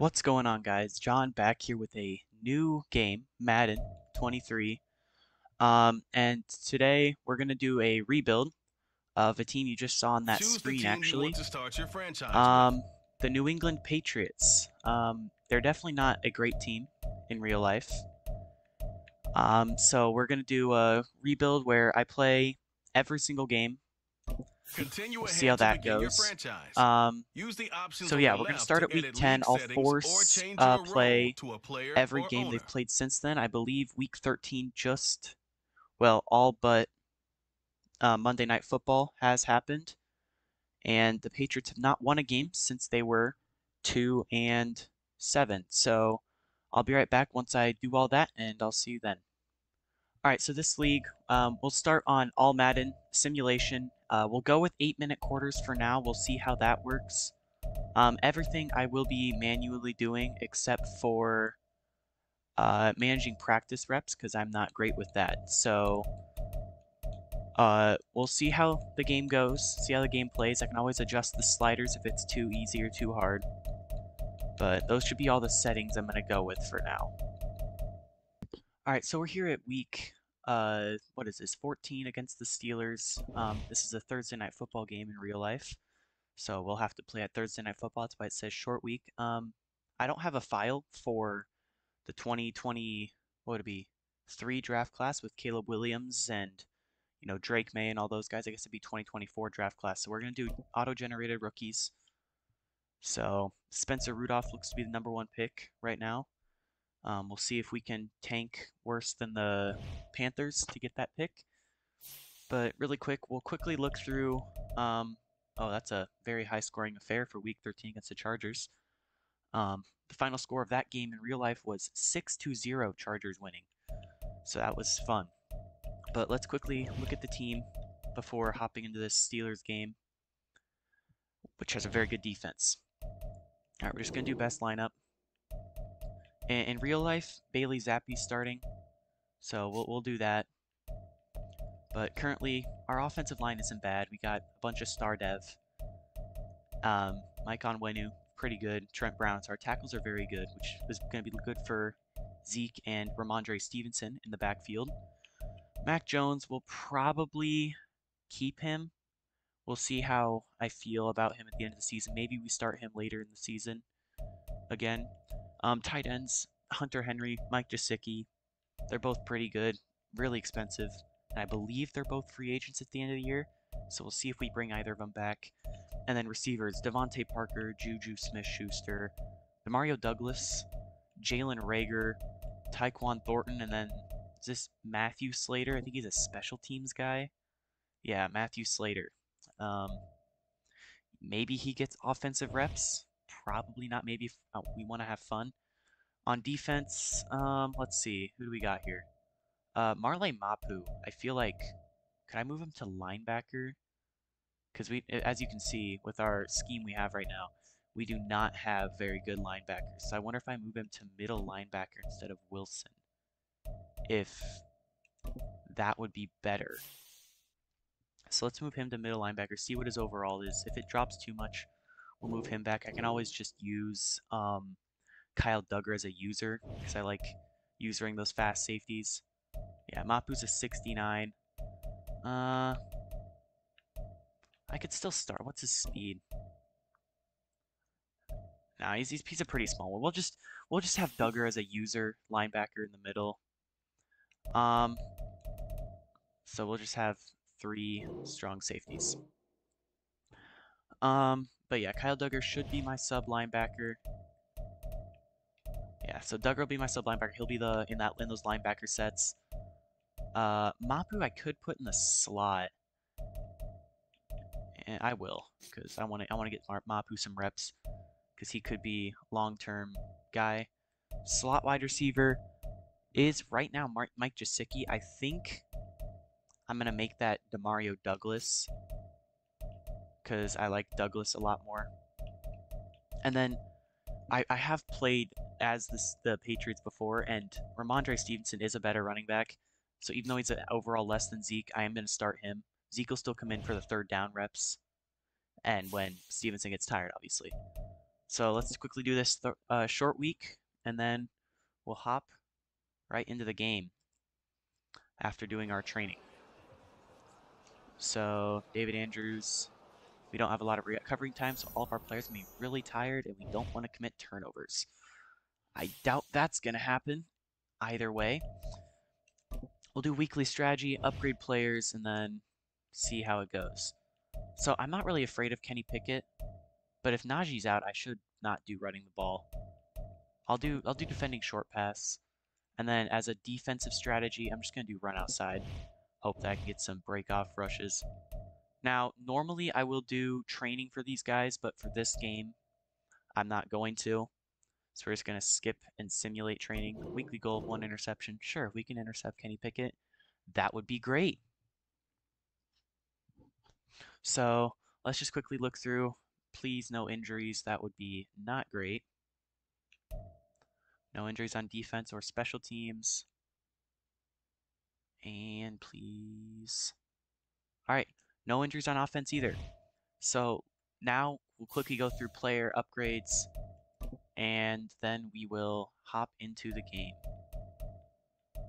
What's going on, guys? John back here with a new game, Madden 23. And today we're going to do a rebuild of a team you just saw on that screen, actually. The New England Patriots. They're definitely not a great team in real life. So we're going to do a rebuild where I play every single game. We'll see how that goes. So yeah, we're going to start at week 10. I'll force play every game they've played since then. I believe week 13 just, well, all but Monday Night Football has happened. And the Patriots have not won a game since they were 2-7. So I'll be right back once I do all that, and I'll see you then. Alright, so this league, we'll start on All Madden Simulation. We'll go with 8-minute quarters for now. We'll see how that works. Everything I will be manually doing except for managing practice reps, because I'm not great with that. So we'll see how the game goes, see how the game plays. I can always adjust the sliders if it's too easy or too hard. But those should be all the settings I'm going to go with for now. Alright, so we're here at week, what is this, 14 against the Steelers. This is a Thursday Night Football game in real life, so we'll have to play at Thursday Night Football. That's why it says short week. I don't have a file for the 2020, what would it be, 3 draft class with Caleb Williams and, you know, Drake May and all those guys. I guess it'd be 2024 draft class. So we're going to do auto-generated rookies. So Spencer Rudolph looks to be the #1 pick right now. We'll see if we can tank worse than the Panthers to get that pick. But really quick, we'll quickly look through... oh, that's a very high-scoring affair for Week 13 against the Chargers. The final score of that game in real life was 6-0, Chargers winning. So that was fun. But let's quickly look at the team before hopping into this Steelers game, which has a very good defense. All right, we're just going to do best lineup. In real life, Bailey Zappe starting, so we'll do that. But currently, our offensive line isn't bad. We got a bunch of star dev. Mike Onwenu, pretty good. Trent Brown, so our tackles are very good, which is going to be good for Zeke and Ramondre Stevenson in the backfield. Mac Jones, will probably keep him. We'll see how I feel about him at the end of the season. Maybe we start him later in the season again. Tight ends, Hunter Henry, Mike Gesicki, they're both pretty good, really expensive, and I believe they're both free agents at the end of the year, so we'll see if we bring either of them back. And then receivers, Devontae Parker, Juju Smith-Schuster, Demario Douglas, Jalen Rager, Tyquan Thornton, and then is this Matthew Slater? I think he's a special teams guy. Yeah, Matthew Slater. Maybe he gets offensive reps. Probably not. Maybe if we want to have fun. On defense, let's see. Who do we got here? Marley Mapu. I feel like... Could I move him to linebacker? Because we, as you can see, with our scheme we have right now, we do not have very good linebackers. So I wonder if I move him to middle linebacker instead of Wilson. If that would be better. So let's move him to middle linebacker. See what his overall is. If it drops too much... We'll move him back. I can always just use Kyle Duggar as a user because I like using those fast safeties. Yeah, Mapu's a 69. I could still start. What's his speed? Nah, he's a pretty small one. We'll just have Duggar as a user linebacker in the middle. So we'll just have 3 strong safeties. But yeah, Kyle Duggar should be my sub linebacker. Yeah, so Duggar will be my sub linebacker. He'll be in those linebacker sets. Mapu I could put in the slot, and I will because I want to get Mapu some reps because he could be long-term guy. Slot wide receiver is right now Mike Gesicki. I think I'm gonna make that Demario Douglas, because I like Douglas a lot more. And then I have played as the Patriots before, and Ramondre Stevenson is a better running back. So even though he's overall less than Zeke, I am going to start him. Zeke will still come in for the 3rd down reps, and when Stevenson gets tired, obviously. So let's quickly do this short week, and then we'll hop right into the game after doing our training. So David Andrews, we don't have a lot of recovering time, so all of our players will be really tired, and we don't want to commit turnovers. I doubt that's going to happen either way. We'll do weekly strategy, upgrade players, and then see how it goes. So I'm not really afraid of Kenny Pickett, but if Najee's out, I should not do running the ball. I'll do defending short pass, and then as a defensive strategy, I'm just going to do run outside. Hope that I can get some break-off rushes. Now, normally I will do training for these guys, but for this game, I'm not going to. So we're just going to skip and simulate training. Weekly goal of 1 interception. Sure, if we can intercept Kenny Pickett, that would be great. So let's just quickly look through. Please, no injuries. That would be not great. No injuries on defense or special teams. And please. All right, no injuries on offense either. So now we'll quickly go through player upgrades, and then we will hop into the game.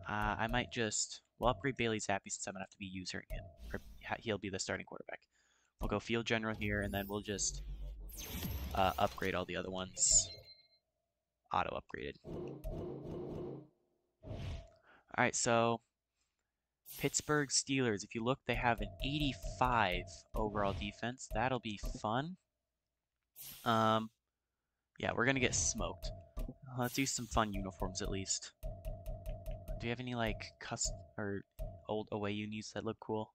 I might just, we'll upgrade Bailey Zappe since I'm going to have to be using him. He'll be the starting quarterback. We'll go field general here, and then we'll just upgrade all the other ones. Auto-upgraded. All right, so Pittsburgh Steelers, if you look, they have an 85 overall defense. That'll be fun. Yeah, we're going to get smoked. Let's do some fun uniforms at least. Do you have any, like, custom or old away unis that look cool?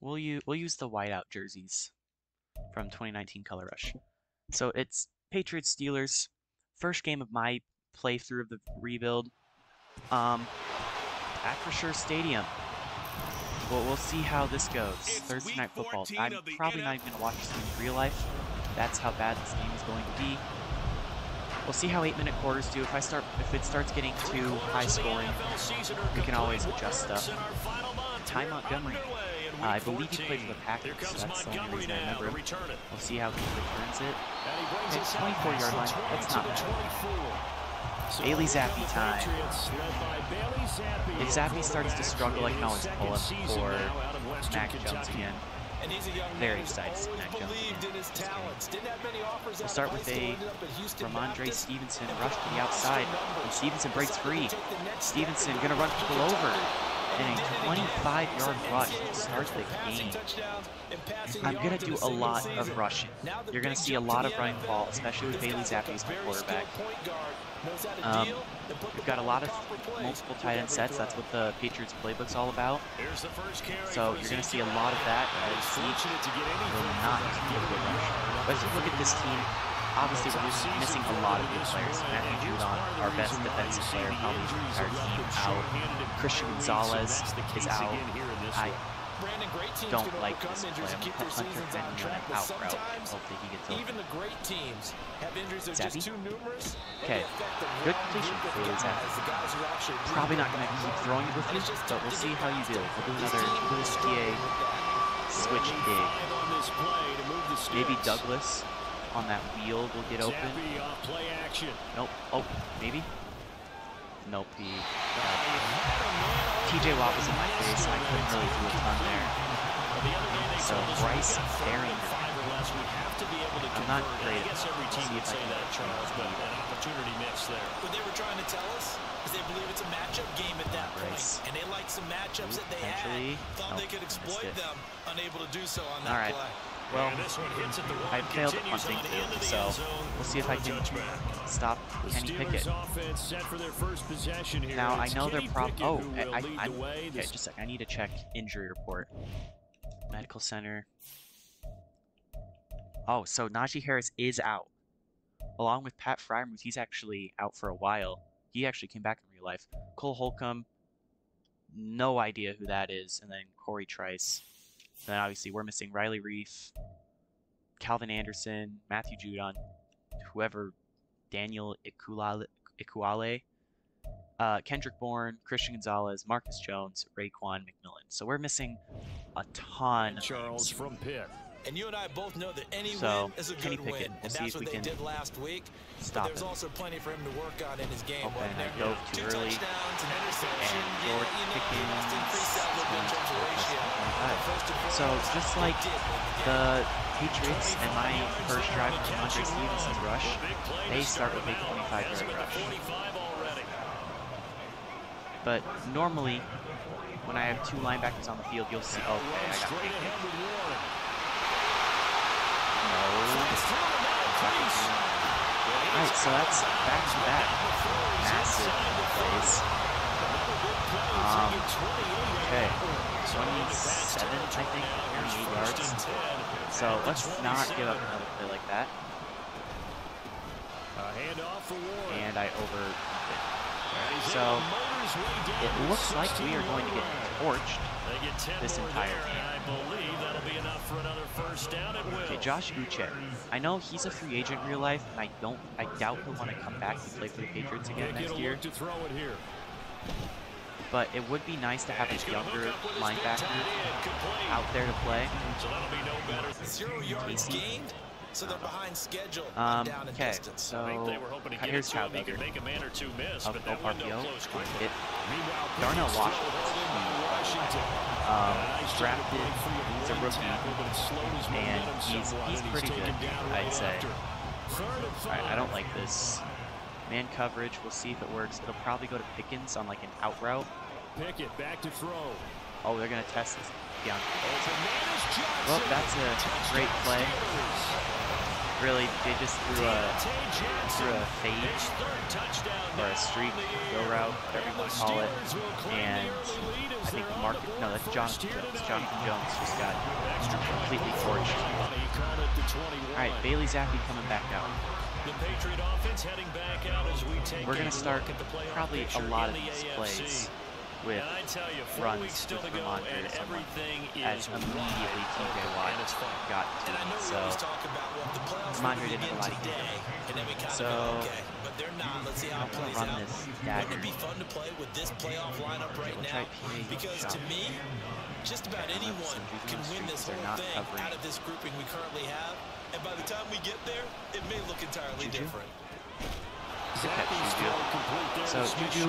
We'll use the whiteout jerseys from 2019 Color Rush. So it's Patriots Steelers. First game of my playthrough of the rebuild. Acrisure Stadium. Well, we'll see how this goes. It's Thursday Night Football. I'm probably not even going to watch this game in real life. That's how bad this game is going to be. We'll see how 8-minute quarters do. If it starts getting too high scoring, we can always adjust stuff. Ty Montgomery. I believe he played for the Packers, so that's the only reason I remember. We'll see how he returns it. It's 24-yard line. That's not bad. Bailey Zappe time. If Zappe starts to struggle, I can always pull him for Mac Jones again. Very excited to Mac Jones again. We'll start with a Ramondre Stevenson rush to the outside. And Stevenson breaks free. Stevenson going to run people over. And a 25-yard rush to start the game. I'm going to do a lot of rushing. You're going to see a lot of running ball, especially with Bailey Zappe as my quarterback. We've got a lot of multiple tight end sets. That's what the Patriots playbook's all about. So you're going to see a lot of that. But if you look at this team, obviously we're missing a lot of good players. Matthew Judon, our best defensive player, probably our team out. Christian Gonzalez is out. I don't like this play. I'm going to put Hunter Henry on an out route. Hopefully he gets over. Zappe? Okay. Good completion for Zappe. Probably not going to keep throwing it with you, but we'll see how you do. We'll do another switch dig. Maybe Douglas on that wheel will get open. Nope. Oh, maybe? Nope. TJ Watt was in my face, and I couldn't really do a ton there. So Bryce Barrington. I'm not great. See if I can What they were trying to tell us is they believe it's a matchup game at that point, and they like some matchups that they had. Thought they could exploit them. Unable to do so on that play. Well, I failed at punting too, so we'll see if I can stop Kenny Pickett. Now, I know they're probably... Oh, okay, just a second. I need to check injury report. Medical center. Oh, so Najee Harris is out. Along with Pat Fryermuth, he's actually out for a while. He actually came back in real life. Cole Holcomb, no idea who that is. And then Corey Trice. Then obviously we're missing Riley Reif, Calvin Anderson, Matthew Judon, whoever, Daniel Ikuale, Kendrick Bourne, Christian Gonzalez, Marcus Jones, Raekwon McMillan. So we're missing a ton. Charles from Pitt. And you and I both know that any win is a good win, and that's what they did last week. But there's also plenty for him to work on in his game. Okay, and I dove too early. George Pickens. So just like the Patriots and my first drive to Ramondre Stevenson's rush, they start with a 25-yard rush. But normally, when I have two linebackers on the field, you'll see. Oh, okay, I got Pickens. Alright, so that's back-to-back massive plays. Okay, 27, I think, 38 yards. So let's not give up another play like that. And I overdumped it. So it looks like we are going to get torched this entire game. Okay, Josh Uche. I know he's a free agent in real life, and I doubt he'll want to come back and play for the Patriots again next year. But it would be nice to have a younger linebacker out there to play. 0 yards gained. So they're behind schedule. Okay, so here's Kyle Duggar. Darnell Washington. Drafted, he's a rookie, and he's pretty good, I'd say. Alright, I don't like this. Man coverage, we'll see if it works. It'll probably go to Pickens on like an out route. Pickett back to throw. Oh, they're going to test this. Diontae. Well, that's a great play. Really, they just threw a fade or a streak go route, whatever you want to call it. And I think that's Jonathan Jones. Jonathan Jones just got completely torched. All right, Bailey Zappe coming back out. We're going to start probably a lot of these plays with runs to Ramondre to someone, as immediately TJ Watt got to it. So Ramondre didn't have a lot of game. So I'm going to run this dagger. We'll try PA. Just about anyone can win this whole thing out of this grouping we currently have, and by the time we get there, it may look entirely different. So Juju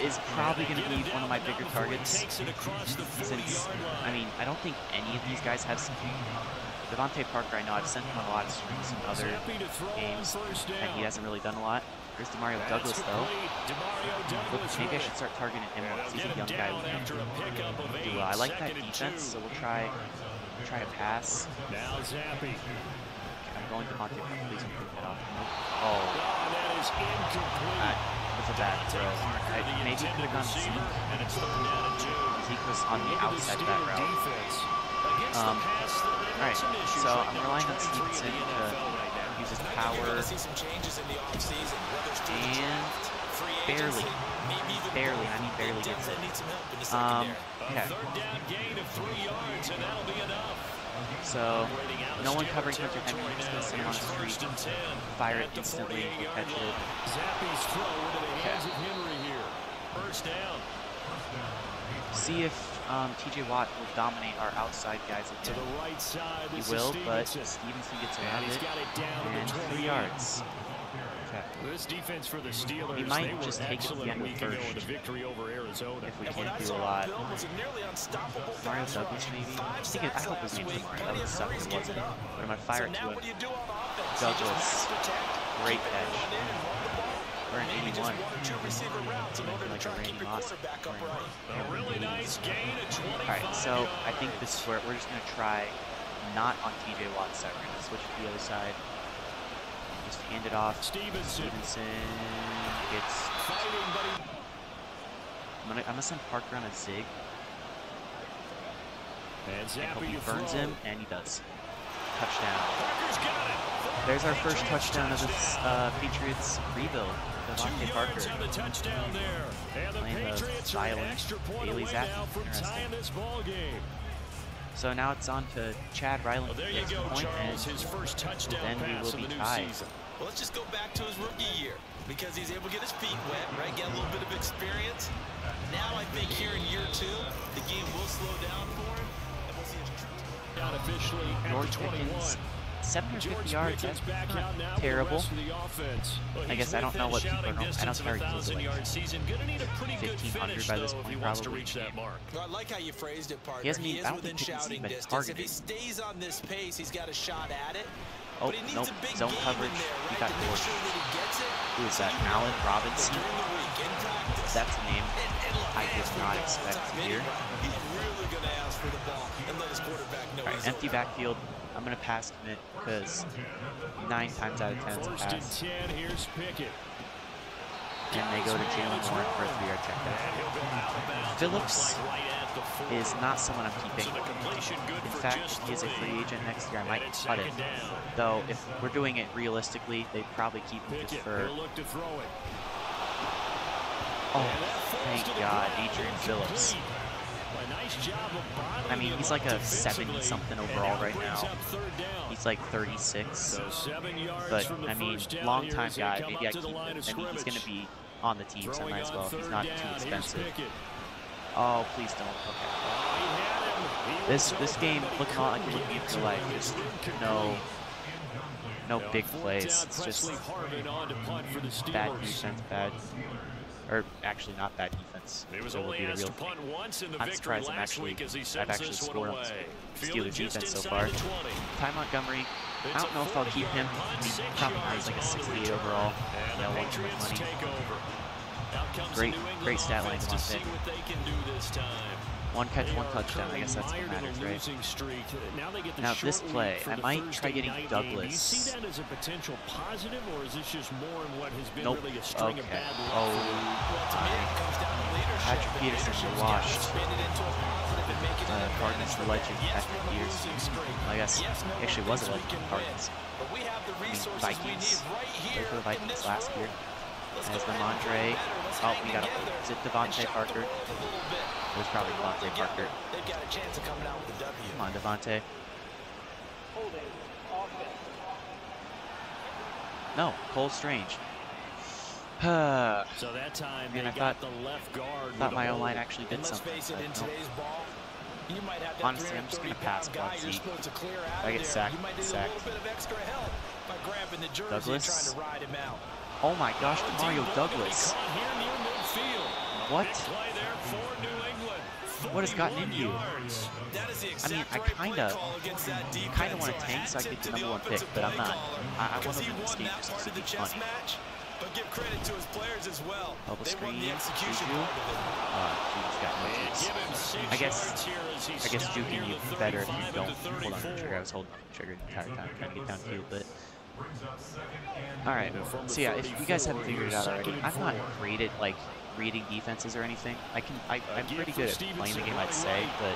is probably going to be one of my bigger targets, since, I mean, I don't think any of these guys have something. Devontae Parker, I know I've sent him a lot of streams in other games, and he hasn't really done a lot. There's Demario Douglas, though. Look, maybe I should start targeting him more, because he's a young guy with him. I like that defense, so we'll try a pass. I'm going to Devontae Parker, please improve that off. Oh. That's a bad throw. Maybe he could have gone to Zeke. Zeke was on the outside of that route. Alright, so I'm relying on Stevenson to use his power. And barely gets it. Okay. So, no one covering Hunter Henry, just going to sit him on the street, fire it instantly, and catch it. Okay. See if TJ Watt will dominate our outside guys again. He will, but Stevenson gets around it, and 3 yards. This defense for the Steelers, we might just take it to the end of the first if we can't do a lot. Demario Douglas, maybe? I hope his name's Demario. That would suck if it wasn't. But I'm going to fire it to him. Douglas. Great catch. We're in 81. Like a Randy Moss. Alright, so I think this is where we're just going to try not on TJ Watt's side. We're going to switch to the other side. Just hand it off. Stevenson gets. I'm gonna send Parker on a zig. And hope he burns him, and he does. Touchdown. There's our first touchdown of this Patriots rebuild. Devontae Parker. Playing the violent Bailey Zappe. Interesting. So now it's on to Chad Ryland. Well, there you go, Charles, his first touchdown pass of the new season. Well, let's just go back to his rookie year. because he's able to get his feet wet, right? Get a little bit of experience. Now I think here in year two, the game will slow down for him. And we'll see his true out officially at 21. 750 yards, that's not terrible. I guess I don't know what people are going to. I don't care if he's like 1,500 by this point, probably. I like how you phrased it, partner. He hasn't even, I don't think Pickett's even targeted. If he stays on this pace, he's got a shot at it. Oh, nope, zone coverage. He got bored. Who is that? Allen Robinson? That's a name I did not expect here. All right, empty backfield. I'm going to pass him it because 9 times out of 10 it's a pass. And they go to Jalen Warren for a 3-yard check down. Phillips is not someone I'm keeping. In fact, he is a free agent next year. I might cut it. Though, if we're doing it realistically, they'd probably keep him just for... Oh, thank God, Adrian Phillips. I mean, he's like a 70-something overall right now. He's like 36. But, I mean, long-time guy. Maybe I keep him. I mean, he's going to be on the team, so I might as well. He's not too expensive. Oh, please don't. Okay. This game looking like it would be for life. Just no big plays. It's just bad defense, bad. Or actually, not bad defense. It was only asked to punt once in the victory last week as he sends this one away. Steelers defense so far. Ty Montgomery, I don't know if I'll keep him. He's probably like a 68 overall. No one too much money. Great stat line to fit. 1 catch, 1 touchdown. I guess that's what matters, right? Now this play, I might try getting Douglas. Nope. Okay. Oh. Patrick Peterson washed. Cardinals, the legend Patrick Peterson. I guess actually was a legend Cardinals. Vikings. They were Vikings last year. As Ramondre, oh, we got a, is it Devontae Parker? It was probably Devontae Parker. Come on, Devontae. No, Cole Strange. So that time, and I thought my O line actually did something. But no. Honestly, I'm just going to pass block Zeke. If I get sacked, I'm sacked. Douglas. Oh my gosh, Demario Douglas. What? What has gotten into you? I mean, I kind of want to tank so I get the #1 pick, but I'm not. I want to win this game just to be funny. Bubble screen, Juju. Juju's got no chance. I guess Juju can be better if you don't hold on to the trigger. I was holding on to the trigger the entire time, trying to get down to you, but... Alright, so yeah, if you guys haven't figured it out already, I'm not great at like reading defenses or anything. I'm pretty good at playing the game, I'd say, but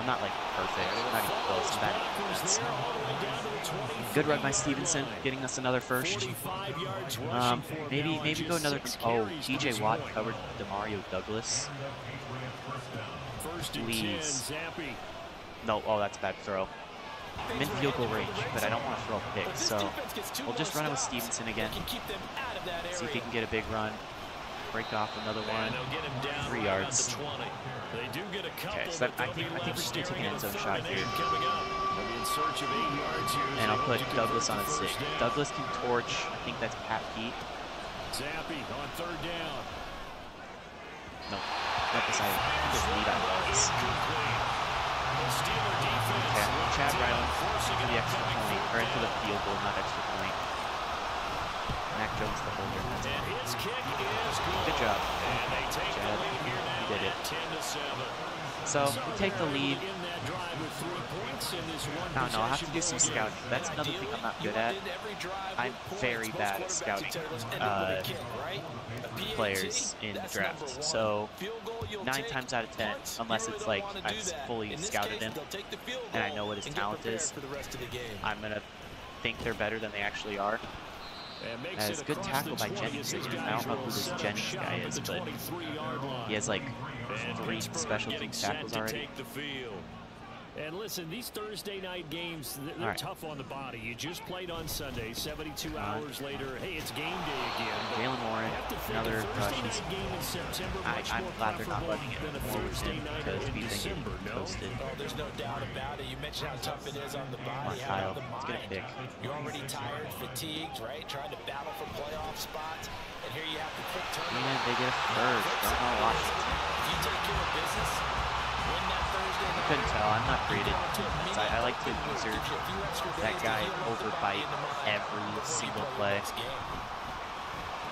I'm not like perfect. I'm not even close. I'm bad at defense. Good run by Stevenson, getting us another first. Maybe go another. Oh, TJ Watt covered Demario Douglas. Please. No, oh, that's a bad throw. I'm in field goal range, but I don't want to throw a pick, so we'll just run it with Stevenson again. See if he can get a big run. Break off another one. 3 yards. Okay, so I think we're just going to take an end zone shot here. And I'll put Douglas on a 6. Douglas can torch. I think that's Pat Pete. No, not this side. Just lead on Douglas. Okay, Chad Ryland for the extra point, or into the field goal, not extra point. Mac Jones the holder. That's good job, Chad. You did it. So we take the lead. I don't know. I'll have to do some scouting. That's another thing I'm not good at. I'm very bad at scouting players in the draft. So 9 times out of 10, unless it's like I've fully scouted him and I know what his talent is, I'm gonna think they're better than they actually are. That's a good tackle by Jennings. I don't know who this Jennings guy is, but he has like 3 special team tackles already. And listen, these Thursday night games, they're tough on the body. You just played on Sunday, 72 hours later. Hey, it's game day again. Jalen Warren, another Thursday night game in September. I'm glad they're not letting it more with him because we think it's posted. Oh, there's no doubt about it. You mentioned how tough it is on the body, how on the mind. Let's get a pick. You're already tired, fatigued, right? Trying to battle for playoff spots. And here you have the quick turn. And they get a third. Darnell Washington. If you take care of business, I couldn't tell. I'm not great at defense. I like to observe that guy overbite every single play.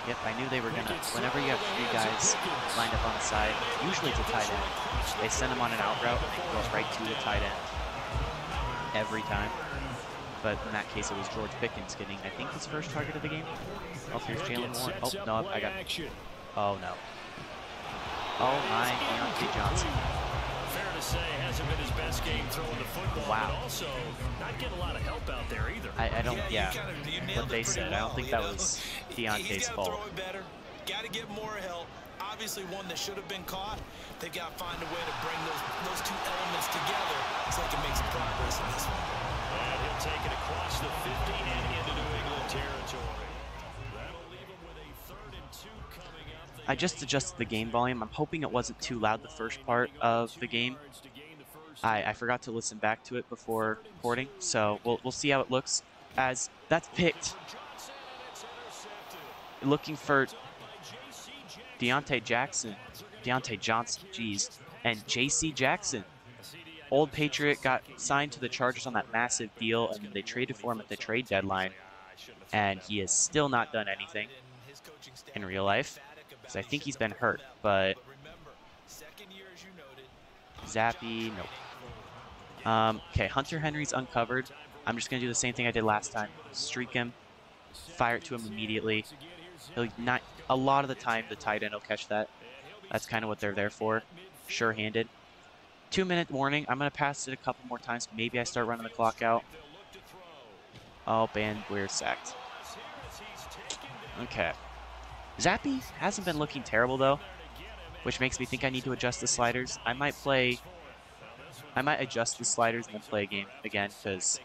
Yep, I knew they were gonna. Whenever you have three guys lined up on the side, usually it's a tight end. They send him on an out route and he goes right to the tight end every time. But in that case, it was George Pickens getting, I think, his first target of the game. Oh, here's Jalen Warren. Oh no, I got. Oh no. Oh my, Diontae Johnson. Say hasn't been his best game throwing the football. Wow. But also not getting a lot of help out there either. I don't, yeah. What they said, well, I don't think that was Diontae's fault. Throw it better. Got to get more help. Obviously, one that should have been caught. They've got to find a way to bring those two elements together so they can make some progress in this one. And he'll take it across the 50 and into New England territory. That'll leave him with a 3rd and 2 coming up. I just adjusted the game volume. I'm hoping it wasn't too loud the first part of the game. I forgot to listen back to it before recording, so we'll see how it looks as that's picked. Looking for Diontae Johnson, geez, and JC Jackson. Old Patriot got signed to the Chargers on that massive deal, and they traded for him at the trade deadline, and he has still not done anything in real life. I think he's been hurt, but Zappe, nope. Okay, Hunter Henry's uncovered. I'm just going to do the same thing I did last time. Streak him, fire it to him immediately. He'll not, a lot of the time, the tight end will catch that. That's kind of what they're there for, sure-handed. 2-minute warning. I'm going to pass it a couple more times. Maybe I start running the clock out. Oh, and we're sacked. Okay. Zappe hasn't been looking terrible, though, which makes me think I need to adjust the sliders. I might adjust the sliders and then play a game again, because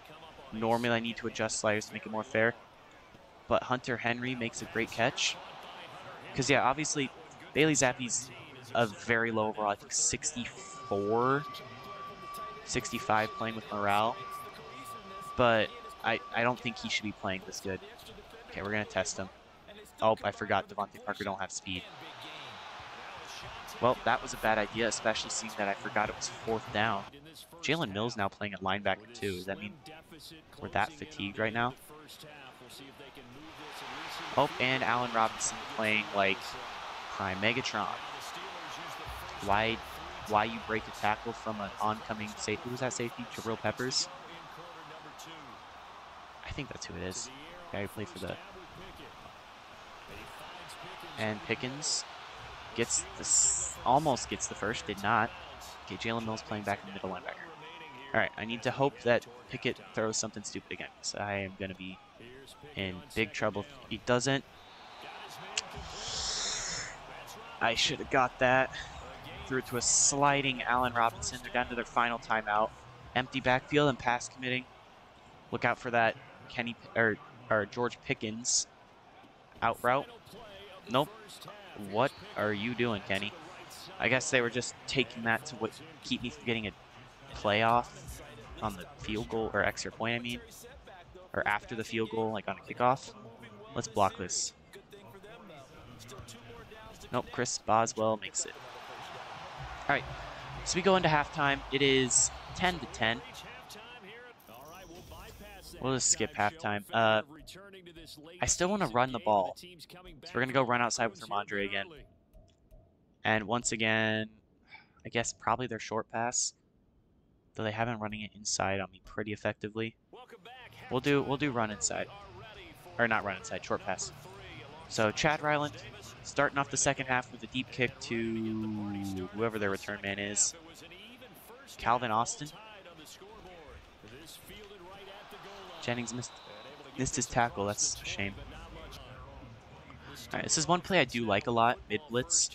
normally I need to adjust sliders to make it more fair. But Hunter Henry makes a great catch. Because, yeah, obviously, Bailey Zappe's a very low overall, I think 64, 65 playing with morale. But I don't think he should be playing this good. Okay, we're going to test him. Oh, I forgot Devontae Parker don't have speed. Well, that was a bad idea, especially seeing that I forgot it was 4th down. Jalen Mills now playing at linebacker too. Does that mean we're that fatigued right now? Oh, and Allen Robinson playing like Prime Megatron. Why you break a tackle from an oncoming safety? Who was that safety? Jabril Peppers? I think that's who it is. Guy who played for the... And Pickens gets this, almost gets the first, did not. Okay, Jalen Mills playing back in the middle linebacker. All right, I need to hope that Pickett throws something stupid again, because I am going to be in big trouble if he doesn't. I should have got that. Threw it to a sliding Allen Robinson. They're down to their final timeout. Empty backfield and pass committing. Look out for that Kenny or George Pickens out route. Nope. What are you doing, Kenny? I guess they were just taking that to what keep me from getting a playoff on the field goal, or extra point, I mean. Or after the field goal, like on a kickoff. Let's block this. Nope, Chris Boswell makes it. All right, so we go into halftime. It is 10 to 10. We'll just skip halftime. I still want to run the ball. So we're going to go run outside with Ramondre again. And once again, I guess probably their short pass. Though they haven't running it inside on me pretty effectively. We'll do run inside. Or not run inside, short pass. So Chad Ryland starting off the second half with a deep kick to whoever their return man is. Calvin Austin. Jennings missed his tackle. That's a shame. All right, this is one play I do like a lot, mid blitz,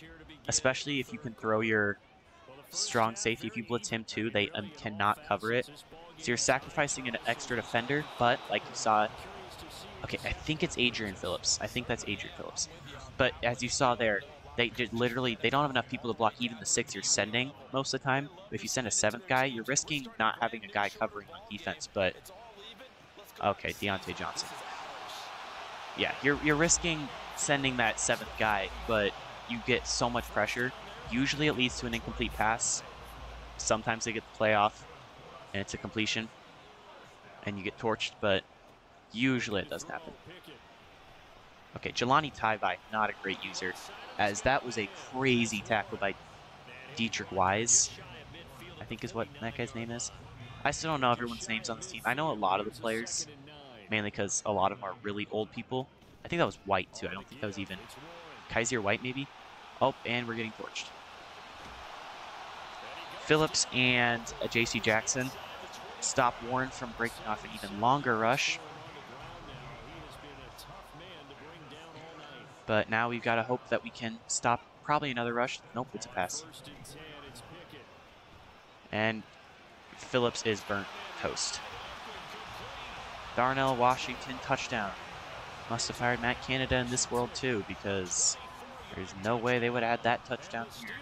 especially if you can throw your strong safety. If you blitz him too, they cannot cover it. So you're sacrificing an extra defender, but like you saw, okay, I think it's Adrian Phillips. I think that's Adrian Phillips. But as you saw there, they did literally, they don't have enough people to block even the six you're sending most of the time. If you send a seventh guy, you're risking not having a guy covering on defense, but okay, Diontae Johnson. Yeah, you're risking sending that seventh guy, but you get so much pressure. Usually it leads to an incomplete pass. Sometimes they get the playoff and it's a completion and you get torched, but usually it doesn't happen. Okay, Jelani Tavai, not a great user, as that was a crazy tackle by Dietrich Wise, I think is what that guy's name is. I still don't know everyone's names on this team. I know a lot of the players, mainly because a lot of them are really old people. I think that was White, too. I don't think that was even Kaiser White, maybe. Oh, and we're getting torched. Phillips and JC Jackson stop Warren from breaking off an even longer rush. But now we've got to hope that we can stop probably another rush. Nope, it's a pass. And Phillips is burnt toast. Darnell Washington, touchdown. Must have fired Matt Canada in this world too, because there's no way they would have had that touchdown here.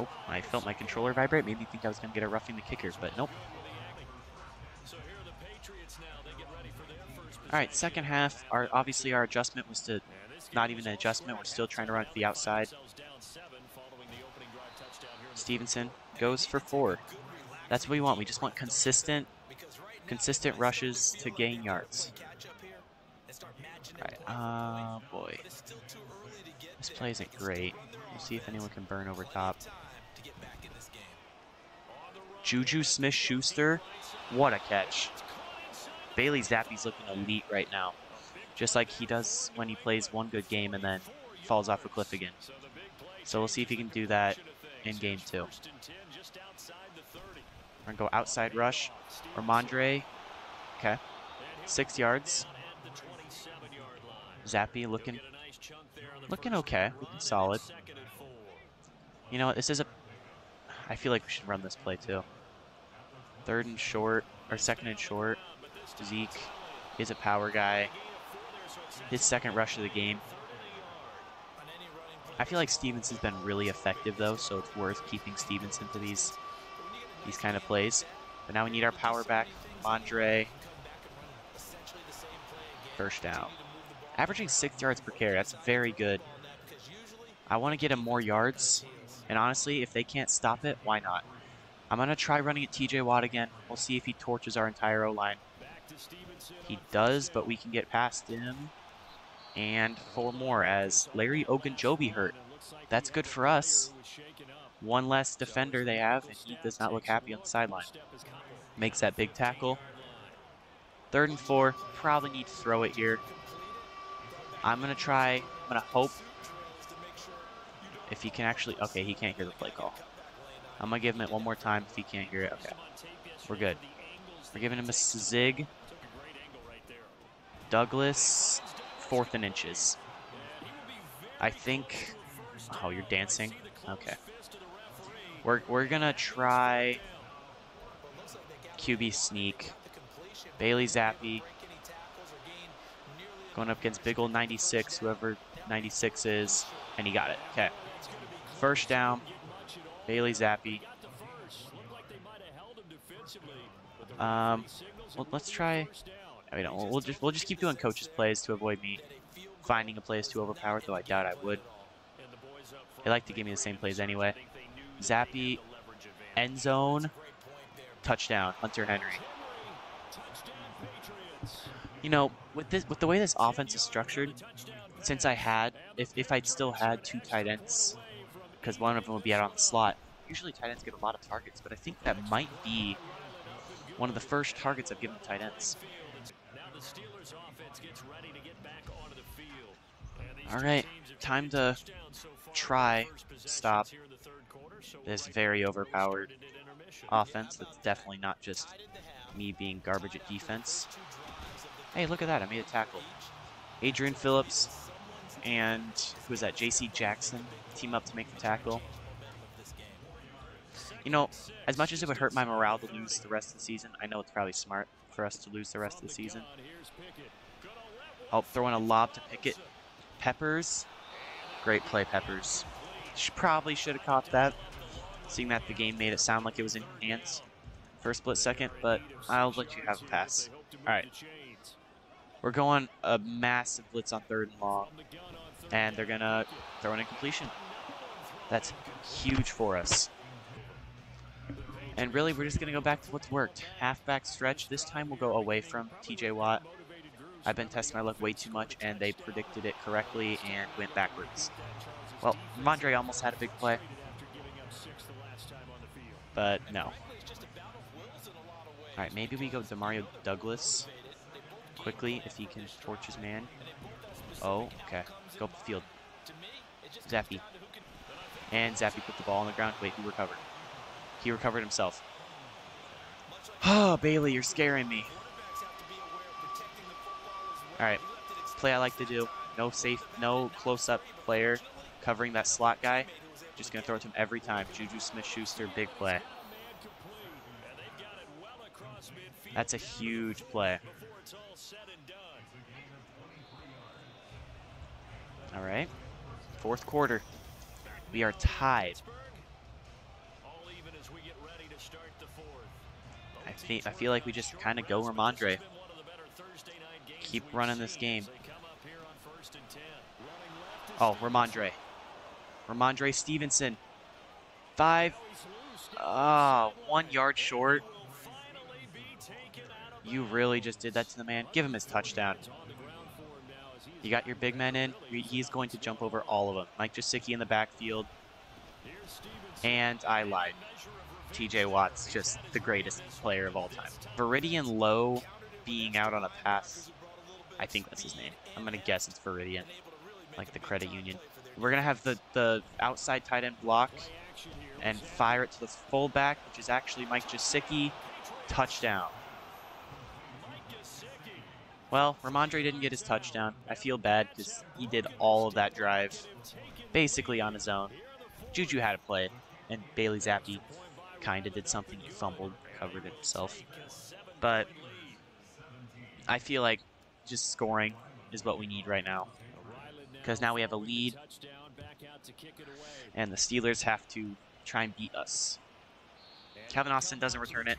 Oh, I felt my controller vibrate. Made me think I was going to get a roughing the kicker, but nope. All right, second half, obviously our adjustment was to, not even an adjustment, we're still trying to run to the outside. Stevenson goes for 4. That's what we want. We just want consistent rushes to gain yards. All right, boy. This play isn't great. We'll see if anyone can burn over top. Juju Smith-Schuster, what a catch. Bailey Zappe's looking elite right now, just like he does when he plays one good game and then falls off a cliff again. So we'll see if he can do that in game 2. We're going to go outside rush. Ramondre, okay, 6 yards. Zappe looking okay, looking solid. You know, this is a, I feel like we should run this play too. Third and short, or second and short. Zeke is a power guy. His second rush of the game. I feel like Stevenson's been really effective though, so it's worth keeping Stevenson to these kind of plays. But now we need our power back. Andre. First down. Averaging 6 yards per carry. That's very good. I want to get him more yards. And honestly, if they can't stop it, why not? I'm going to try running at TJ Watt again. We'll see if he torches our entire O-line. He does, but we can get past him. And 4 more as Larry Ogunjobi hurt. That's good for us. 1 less defender they have, and he does not look happy on the sideline. Makes that big tackle. 3rd and 4. Probably need to throw it here. I'm going to hope if he can actually, okay, he can't hear the play call. I'm going to give him it one more time if he can't hear it. Okay, we're good. We're giving him a zig. Douglas, 4th and inches. I think, oh, you're dancing? Okay. We're gonna try QB sneak. Bailey Zappe going up against big old 96, whoever 96 is, and he got it. Okay. First down, Bailey Zappe. Well, let's try. I mean, we'll just keep doing coaches plays to avoid me finding a plays to overpower, though I doubt I would. They like to give me the same plays anyway. Zappe, end zone, touchdown, Hunter Henry. You know, with the way this offense is structured, since I had, if I'd still had 2 tight ends, because one of them would be out on the slot. Usually tight ends get a lot of targets, but I think that might be one of the first targets I've given to tight ends. Now the Steelers offense gets ready to get back onto the field. All right, time to try stop this very overpowered offense. That's definitely not just me being garbage at defense. Hey, look at that, I made a tackle. Adrian Phillips and who was that? JC Jackson team up to make the tackle. You know, as much as it would hurt my morale to lose the rest of the season, I know it's probably smart for us to lose the rest of the season. I'll throw in a lob to Pickett. Peppers. Great play, Peppers. Probably should have caught that, seeing that the game made it sound like it was in your hands for a split second, but I'll let you have a pass. All right. We're going a massive blitz on 3rd and long, and they're going to throw an incompletion. That's huge for us. And really, we're just going to go back to what's worked. Halfback stretch. This time we'll go away from TJ Watt. I've been testing my luck way too much, and they predicted it correctly and went backwards. Well, Ramondre almost had a big play. But no. All right, maybe we go Demario Douglas quickly if he can torch his man. Oh, okay. Go up the field. Zappe. And Zappe put the ball on the ground. Wait, he recovered. He recovered himself. Oh, Bailey, you're scaring me. All right, play I like to do. No safe, no close-up player covering that slot guy. Just going to throw it to him every time. Juju Smith-Schuster, big play. That's a huge play. All right, 4th quarter. We are tied. I feel like we just kind of go Ramondre. Keep running this game. Oh, Ramondre. Ramondre Stevenson. 1 yard short. You really just did that to the man. Give him his touchdown. You got your big man in. He's going to jump over all of them. Mike Gesicki in the backfield. And I lied. TJ Watt's just the greatest player of all time. Viridian Lowe being out on a pass. I think that's his name. I'm going to guess it's Viridian, like the credit union. We're going to have the outside tight end block and fire it to the fullback, which is actually Mike Gesicki. Touchdown. Well, Ramondre didn't get his touchdown. I feel bad because he did all of that drive basically on his own. Juju had to play it, and Bailey Zappe kind of did something. He fumbled, covered it himself. But I feel like just scoring is what we need right now, because now we have a lead and the Steelers have to try and beat us. Calvin Austin doesn't return it.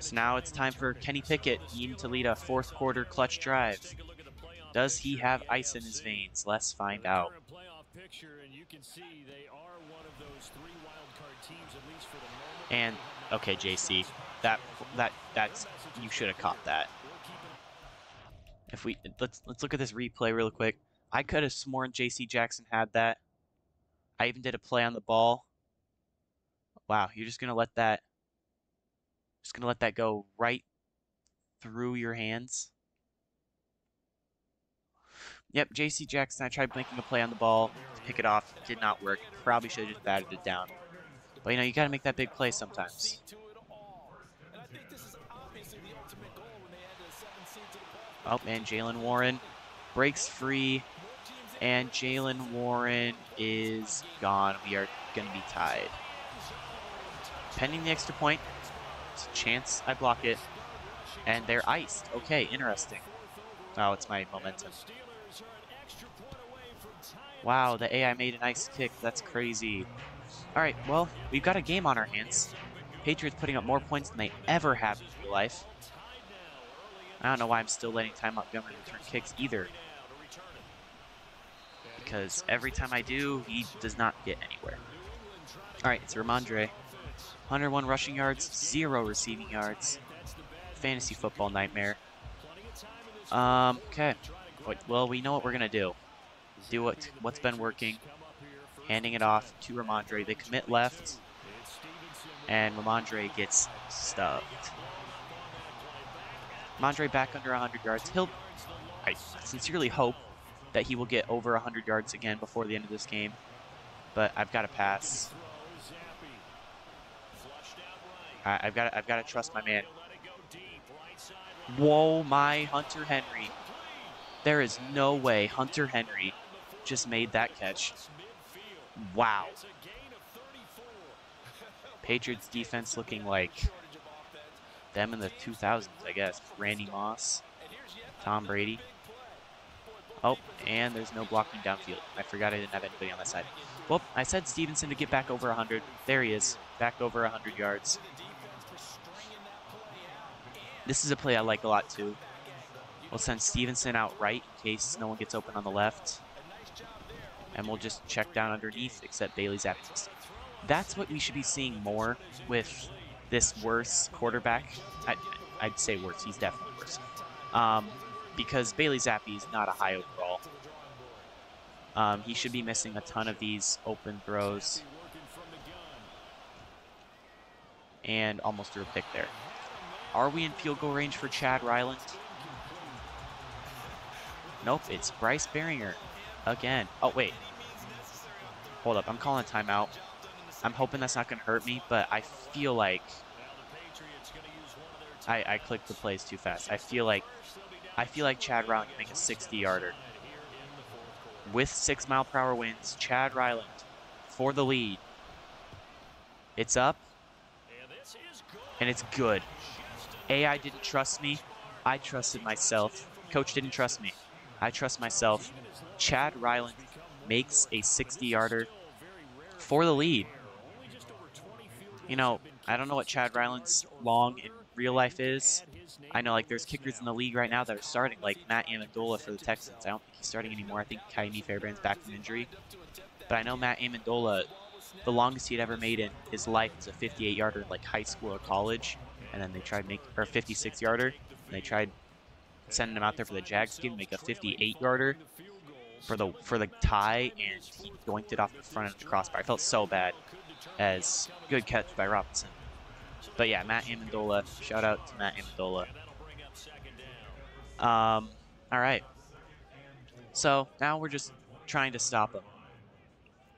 So now it's time for Kenny Pickett. He needs to lead a 4th quarter clutch drive. Does he have ice in his veins? Let's find out. And okay, JC, that's you should have caught that. If we let's look at this replay real quick. I could have sworn JC Jackson had that. I even did a play on the ball. Wow, you're just gonna let that go right through your hands. Yep, JC Jackson. I tried blinking a play on the ball to pick it off. Did not work. Probably should have just batted it down. But you know, you gotta make that big play sometimes. Oh, man, Jalen Warren breaks free, and Jalen Warren is gone. We are going to be tied. Pending the extra point, it's a chance I block it, and they're iced. Okay, interesting. Oh, it's my momentum. Wow, the AI made an ice kick. That's crazy. All right, well, we've got a game on our hands. Patriots putting up more points than they ever have in real life. I don't know why I'm still letting Ty Montgomery return kicks either, because every time I do, he does not get anywhere. All right, it's Ramondre. 101 rushing yards, 0 receiving yards. Fantasy football nightmare. Okay. Well, we know what we're going to do. Do what's been working. Handing it off to Ramondre. They commit left, and Ramondre gets stuffed. Ramondre back under 100 yards. I sincerely hope that he will get over 100 yards again before the end of this game, but I've got to pass. I've got to trust my man. Whoa, my Hunter Henry. There is no way Hunter Henry just made that catch. Wow. Patriots defense looking like them in the 2000s, I guess. Randy Moss, Tom Brady. Oh, and there's no blocking downfield. I forgot I didn't have anybody on that side. Well, I said Stevenson to get back over 100. There he is, back over 100 yards. This is a play I like a lot, too. We'll send Stevenson out right in case no one gets open on the left. And we'll just check down underneath, except Bailey Zappe. That's what we should be seeing more with this worse quarterback. I'd say worse. He's definitely worse. Because Bailey Zappe is not a high overall. He should be missing a ton of these open throws. And almost threw a pick there. Are we in field goal range for Chad Ryland? Nope, it's Bryce Beringer again. Oh, wait. Hold up, I'm calling timeout. I'm hoping that's not going to hurt me, but I feel like I clicked the plays too fast. I feel like Chad Ryland can make a 60-yarder. With 6 mile per hour winds, Chad Ryland for the lead. It's up, and it's good. AI didn't trust me. I trusted myself. Coach didn't trust me. I trust myself. Chad Ryland makes a 60-yarder for the lead. You know, I don't know what Chad Ryland's long in real life is. I know, like, there's kickers in the league right now that are starting, like Matt Amendola for the Texans. I don't think he's starting anymore. I think Kaimi Fairbairn's back from injury. But I know Matt Amendola, the longest he had ever made in his life was a 58-yarder, like high school or college. And then they tried make or a 56-yarder. And they tried sending him out there for the Jags game, make a 58-yarder for the tie, and he doinked it off the front of the crossbar. I felt so bad. As good catch by Robinson. But yeah, Matt Amendola. Shout out to Matt Amendola. All right. So now we're just trying to stop him.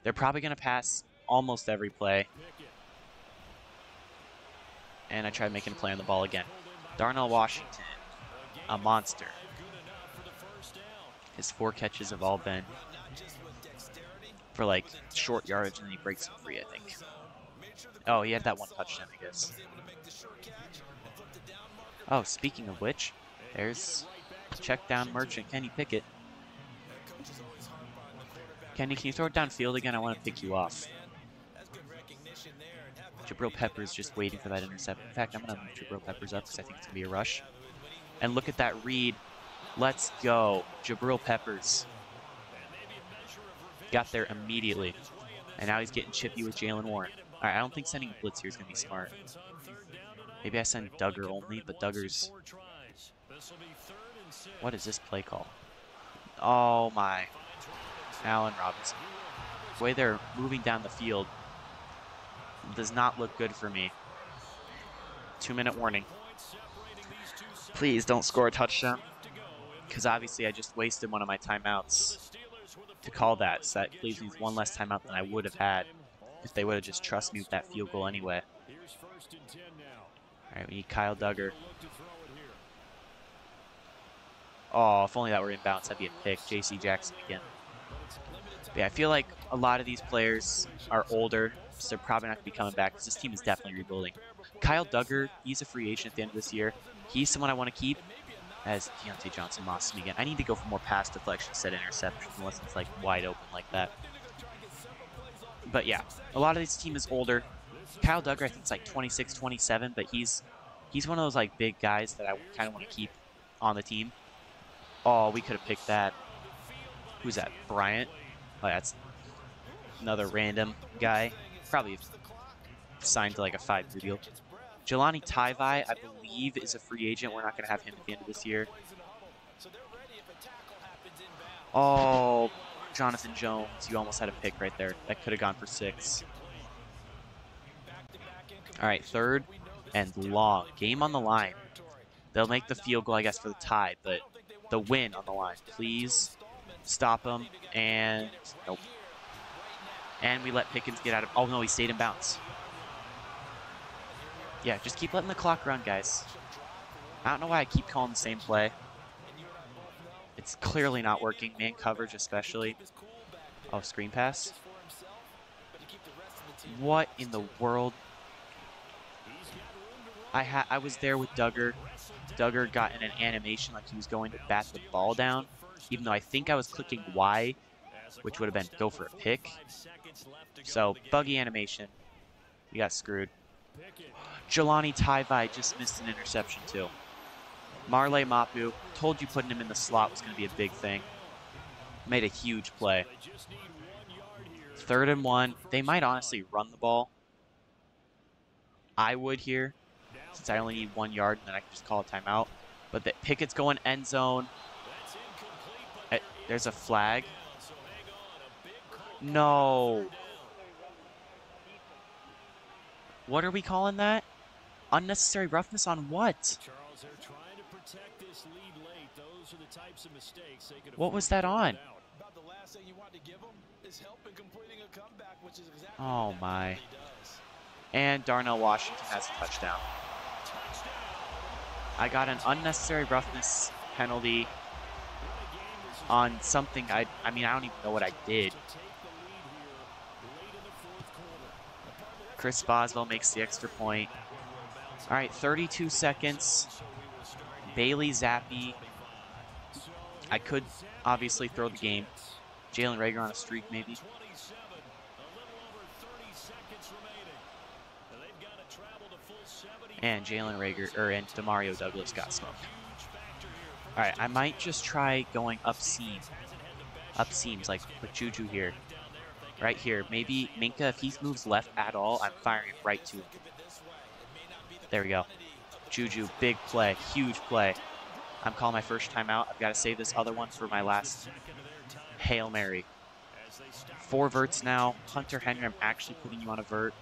They're probably gonna pass almost every play. And I tried making a play on the ball again. Darnell Washington, a monster. His 4 catches have all been for like short yardage, and then he breaks him free, I think. Oh, he had that one touchdown, I guess. Oh, speaking of which, there's check down merchant Kenny Pickett. Kenny, can you throw it downfield again? I want to pick you off. Jabril Peppers just waiting for that interception. In fact, I'm going to move Jabril Peppers up because I think it's going to be a rush. And look at that read. Let's go. Jabril Peppers got there immediately. And now he's getting chippy with Jalen Warren. All right, I don't think sending a blitz here is going to be smart. Maybe I send Duggar only, but Duggar's... What is this play call? Oh, my. Allen Robinson. The way they're moving down the field does not look good for me. 2-minute warning. Please don't score a touchdown, because obviously I just wasted one of my timeouts to call that, so that leaves me one less timeout than I would have had if they would have just trusted me with that field goal anyway. All right, we need Kyle Duggar. Oh, if only that were in bounds, that'd be a pick. JC Jackson again. But yeah, I feel like a lot of these players are older, so they're probably not going to be coming back because this team is definitely rebuilding. Kyle Duggar, he's a free agent at the end of this year. He's someone I want to keep. As Diontae Johnson mosses me again. I need to go for more pass deflection instead of interception unless it's like wide open like that. But yeah, a lot of this team is older. Kyle Duggar, I think it's like 26, 27, but he's one of those like big guys that I kind of want to keep on the team. Oh, we could have picked that. Who's that? Bryant? Oh, that's another random guy. Probably signed to like a 5-year deal. Jelani Tavai, I believe, is a free agent. We're not going to have him at the end of this year. Oh, Jonathan Jones, you almost had a pick right there. That could have gone for 6. All right, 3rd and long. Game on the line. They'll make the field goal, I guess, for the tie, but the win on the line. Please stop them. And nope. And we let Pickens get out of... Oh, no, he stayed in bounds. Yeah, just keep letting the clock run, guys. I don't know why I keep calling the same play. It It's clearly not working, man coverage especially. Oh, screen pass. What in the world? I was there with Duggar. Duggar got in an animation like he was going to bat the ball down, even though I think I was clicking Y, which would have been go for a pick. So, buggy animation. You got screwed. Jelani Tavai just missed an interception, too. Marley Mapu, told you putting him in the slot was going to be a big thing. Made a huge play. 3rd and 1. They might honestly run the ball. I would here, since I only need 1 yard, and then I can just call a timeout. But that Pickett's going end zone. There's a flag. No. What are we calling that? Unnecessary roughness on what? What was that on? Oh my. And Darnell Washington has a touchdown. I got an unnecessary roughness penalty on something I mean, I don't even know what I did. Chris Boswell makes the extra point. All right, 32 seconds. Bailey Zappe. I could obviously throw the game. Jalen Rager on a streak, maybe. And Jalen Rager, and Demario Douglas got smoked. All right, I might just try going up seam. Up seams, like with Juju here. Right here, maybe Minka, if he moves left at all, I'm firing it right to him. There we go. Juju, big play, huge play. I'm calling my first timeout. I've got to save this other one for my last Hail Mary. 4 verts now. Hunter Henry, I'm actually putting you on a vert.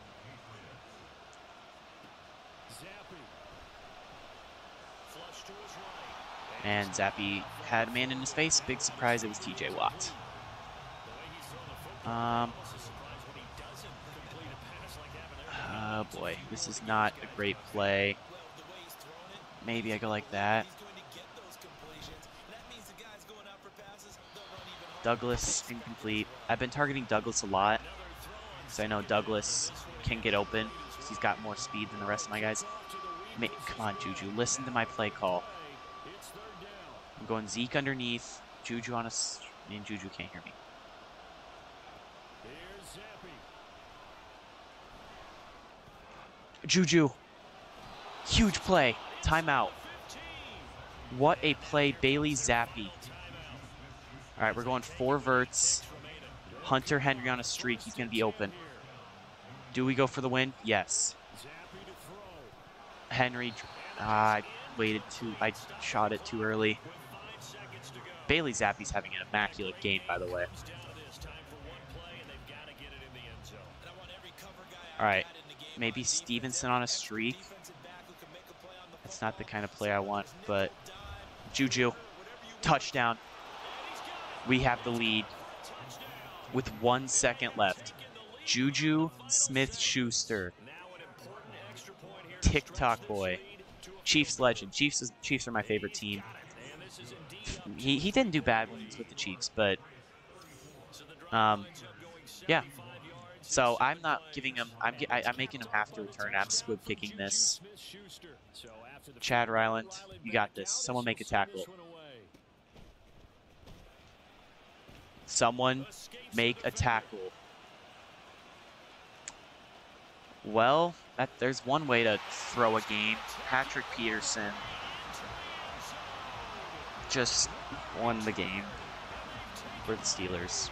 And Zappe had a man in his face. Big surprise, it was TJ Watt. Oh boy, this is not a great play. Maybe I go like that. Douglas incomplete. I've been targeting Douglas a lot because I know Douglas can get open because he's got more speed than the rest of my guys. Come on, Juju, listen to my play call. I'm going Zeke underneath. Juju on a... I mean, Juju can't hear me. Juju, huge play, timeout. What a play, Bailey Zappe. All right, we're going 4 verts. Hunter Henry on a streak, he's gonna be open. Do we go for the win? Yes. Henry, I shot it too early. Bailey Zappe's having an immaculate game, by the way. All right. Maybe Stevenson on a streak. That's not the kind of play I want, but Juju, touchdown. We have the lead with 1 second left. Juju Smith-Schuster, TikTok boy, Chiefs legend. Chiefs are my favorite team. He didn't do bad when he was with the Chiefs, but yeah. So I'm not giving him, I'm making him have to return. I'm squib kicking this. Chad Ryland, you got this. Someone make a tackle. Someone make a tackle. Well, there's one way to throw a game. Patrick Peterson just won the game for the Steelers.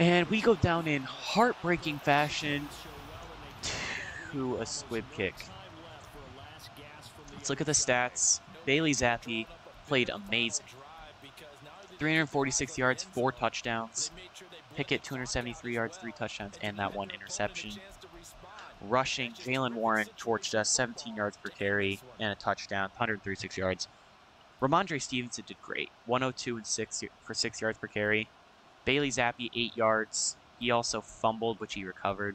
And we go down in heartbreaking fashion to a squib kick. Let's look at the stats. Bailey Zappe played amazing. 346 yards, 4 touchdowns. Pickett, 273 yards, 3 touchdowns, and that 1 interception. Rushing, Jalen Warren torched us, 17 yards per carry, and a touchdown, 136 yards. Ramondre Stevenson did great, 102 and 6 yards per carry. Bailey Zappe, 8 yards. He also fumbled, which he recovered.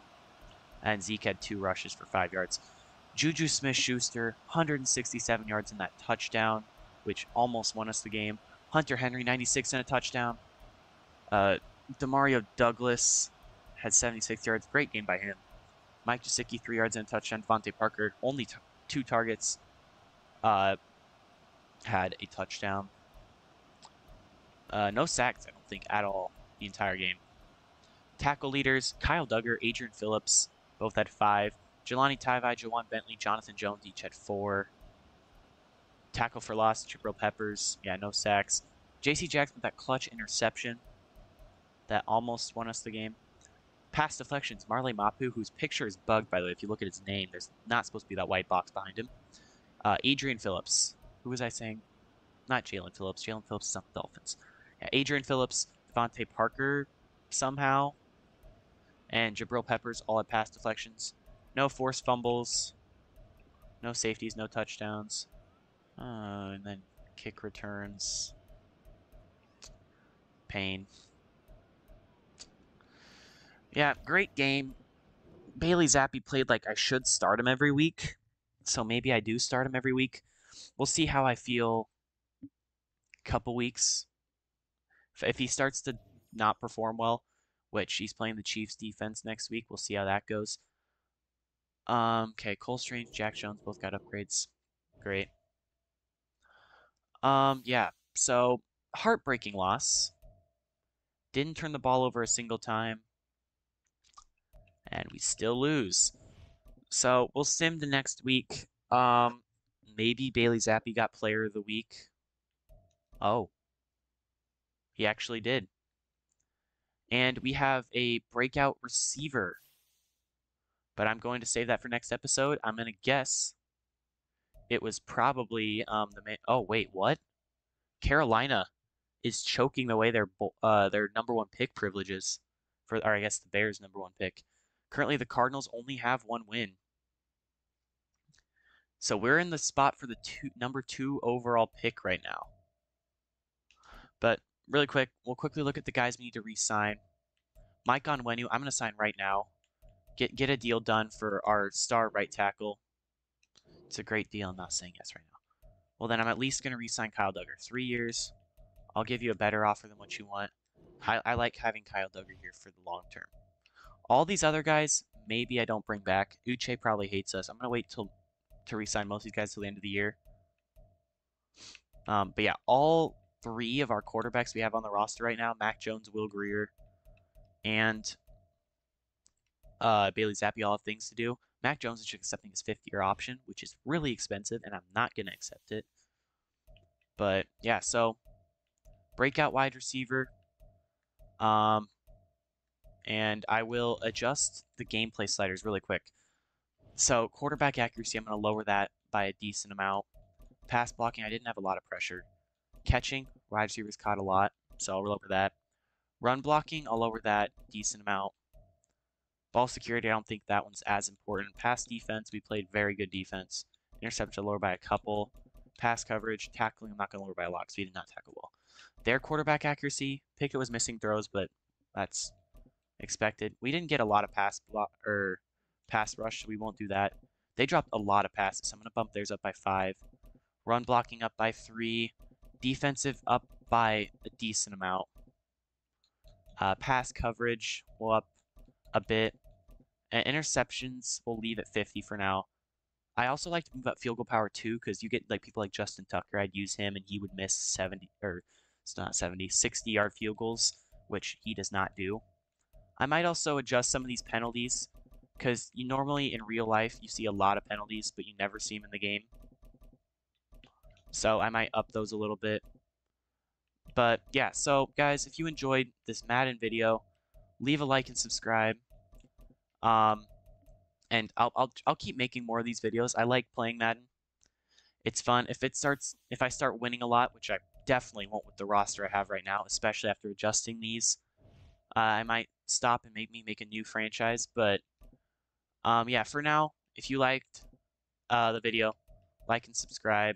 And Zeke had 2 rushes for 5 yards. Juju Smith-Schuster, 167 yards in that touchdown, which almost won us the game. Hunter Henry, 96 in a touchdown. Demario Douglas had 76 yards. Great game by him. Mike Gesicki, 3 yards and a touchdown. Devontae Parker, only two targets, had a touchdown. No sacks, I don't think, at all the entire game. Tackle leaders, Kyle Duggar, Adrian Phillips, both had 5. Jelani Tavai, Jawan Bentley, Jonathan Jones each had 4. Tackle for loss, Jabril Peppers. Yeah, no sacks. JC Jackson with that clutch interception that almost won us the game. Pass deflections, Marley Mapu, whose picture is bugged, by the way. If you look at his name, there's not supposed to be that white box behind him. Adrian Phillips. Who was I saying? Not Jalen Phillips. Jalen Phillips is on the Dolphins. Yeah, Adrian Phillips, Devontae Parker somehow, and Jabril Peppers all had pass deflections. No forced fumbles, no safeties, no touchdowns. And then kick returns. Pain. Yeah, great game. Bailey Zappe played like I should start him every week. So maybe I do start him every week. We'll see how I feel a couple weeks. If he starts to not perform well, which he's playing the Chiefs defense next week, we'll see how that goes. Okay, Cole Strange, Jack Jones both got upgrades. Great. Yeah, so heartbreaking loss. Didn't turn the ball over a single time. And we still lose. So we'll sim the next week. Maybe Bailey Zappe got player of the week. Oh. He actually did. And we have a breakout receiver. But I'm going to save that for next episode. I'm going to guess it was probably the man. Oh, wait, what? Carolina is choking away their number one pick privileges for, or I guess the Bears' number one pick. Currently, the Cardinals only have one win. So we're in the spot for the number two overall pick right now. But really quick, we'll quickly look at the guys we need to re-sign. Mike Onwenu, I'm going to sign right now. Get a deal done for our star right tackle. It's a great deal. I'm not saying yes right now. Well, then I'm at least going to re-sign Kyle Duggar. 3 years. I'll give you a better offer than what you want. I like having Kyle Duggar here for the long term. All these other guys, maybe I don't bring back. Uche probably hates us. I'm going to wait to re-sign most of these guys till the end of the year. But yeah, all 3 of our quarterbacks we have on the roster right now, Mac Jones, Will Grier, and Bailey Zappe all have things to do. Mac Jones is just accepting his 5th-year option, which is really expensive, and I'm not going to accept it. But yeah, so breakout wide receiver. And I will adjust the gameplay sliders really quick. So quarterback accuracy, I'm going to lower that by a decent amount. Pass blocking, I didn't have a lot of pressure. Catching, wide receivers caught a lot, so I'll lower that. Run blocking, I'll lower that a decent amount. Ball security, I don't think that one's as important. Pass defense, we played very good defense. Interception, lower by a couple. Pass coverage, tackling, I'm not going to lower by a lot because we did not tackle well. Their quarterback accuracy, Pickett was missing throws, but that's expected. We didn't get a lot of pass rush, so we won't do that. They dropped a lot of passes, so I'm going to bump theirs up by 5. Run blocking up by 3. Defensive up by a decent amount. Pass coverage, we'll up a bit. And interceptions, we'll leave at 50 for now. I also like to move up field goal power too, because you get like people like Justin Tucker. I'd use him, and he would miss 60-yard field goals, which he does not do. I might also adjust some of these penalties, because you normally in real life you see a lot of penalties, but you never see them in the game. So I might up those a little bit. But yeah, so guys, if you enjoyed this Madden video, leave a like and subscribe. And I'll keep making more of these videos. I like playing Madden. It's fun. If I start winning a lot, which I definitely won't with the roster I have right now, especially after adjusting these, I might stop and maybe make a new franchise. But yeah, for now, if you liked the video, like and subscribe,